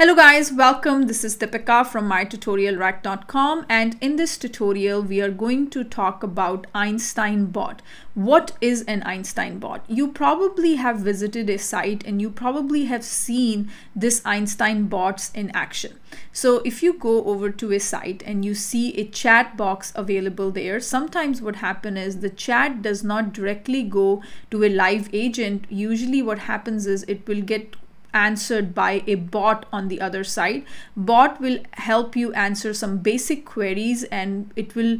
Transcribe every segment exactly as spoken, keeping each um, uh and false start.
Hello guys, welcome. This is Tepeka from my tutorial rack dot com, and in this tutorial we are going to talk about Einstein bot. What is an Einstein bot? You probably have visited a site and you probably have seen this Einstein bots in action. So if you go over to a site and you see a chat box available there, sometimes what happens is the chat does not directly go to a live agent. Usually what happens is it will get answered by a bot on the other side. Bot will help you answer some basic queries and it will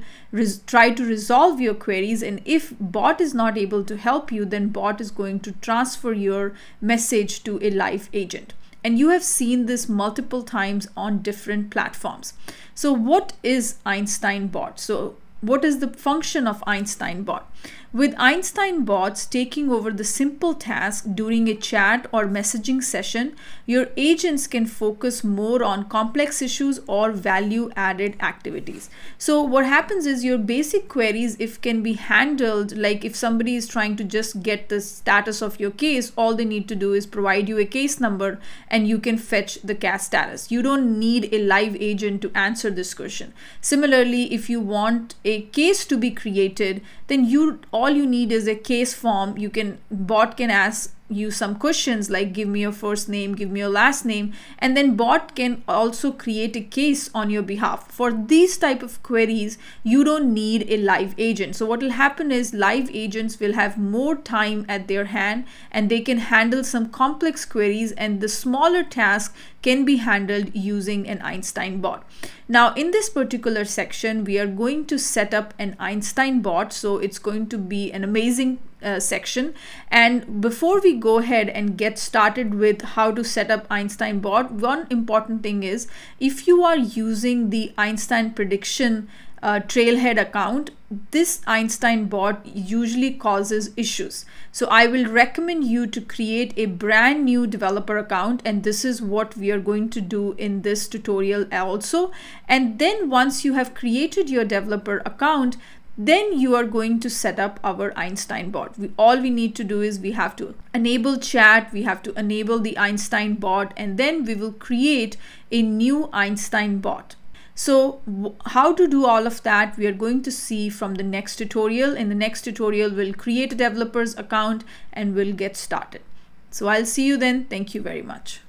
try to resolve your queries, and if bot is not able to help you, then bot is going to transfer your message to a live agent. And you have seen this multiple times on different platforms. So what is Einstein bot? So what is the function of Einstein bot? With Einstein bots taking over the simple task during a chat or messaging session, your agents can focus more on complex issues or value-added activities. So what happens is your basic queries, if can be handled, like if somebody is trying to just get the status of your case, all they need to do is provide you a case number and you can fetch the case status. You don't need a live agent to answer this question. Similarly, if you want a case to be created, then you all you need is a case form. You can bot can ask you some questions like give me your first name, give me your last name, and then bot can also create a case on your behalf. For these type of queries, you don't need a live agent. So what will happen is live agents will have more time at their hand and they can handle some complex queries, and the smaller task can be handled using an Einstein bot. Now in this particular section, we are going to set up an Einstein bot. So it's going to be an amazing Uh, section. And before we go ahead and get started with how to set up Einstein bot, one important thing is if you are using the Einstein prediction Uh, trailhead account, this Einstein bot usually causes issues. So I will recommend you to create a brand new developer account, and this is what we are going to do in this tutorial also. And then once you have created your developer account, then you are going to set up our Einstein bot. We, all we need to do is we have to enable chat, we have to enable the Einstein bot, and then we will create a new Einstein bot. So how to do all of that, we are going to see from the next tutorial. In the next tutorial, we'll create a developer's account and we'll get started. So I'll see you then. Thank you very much.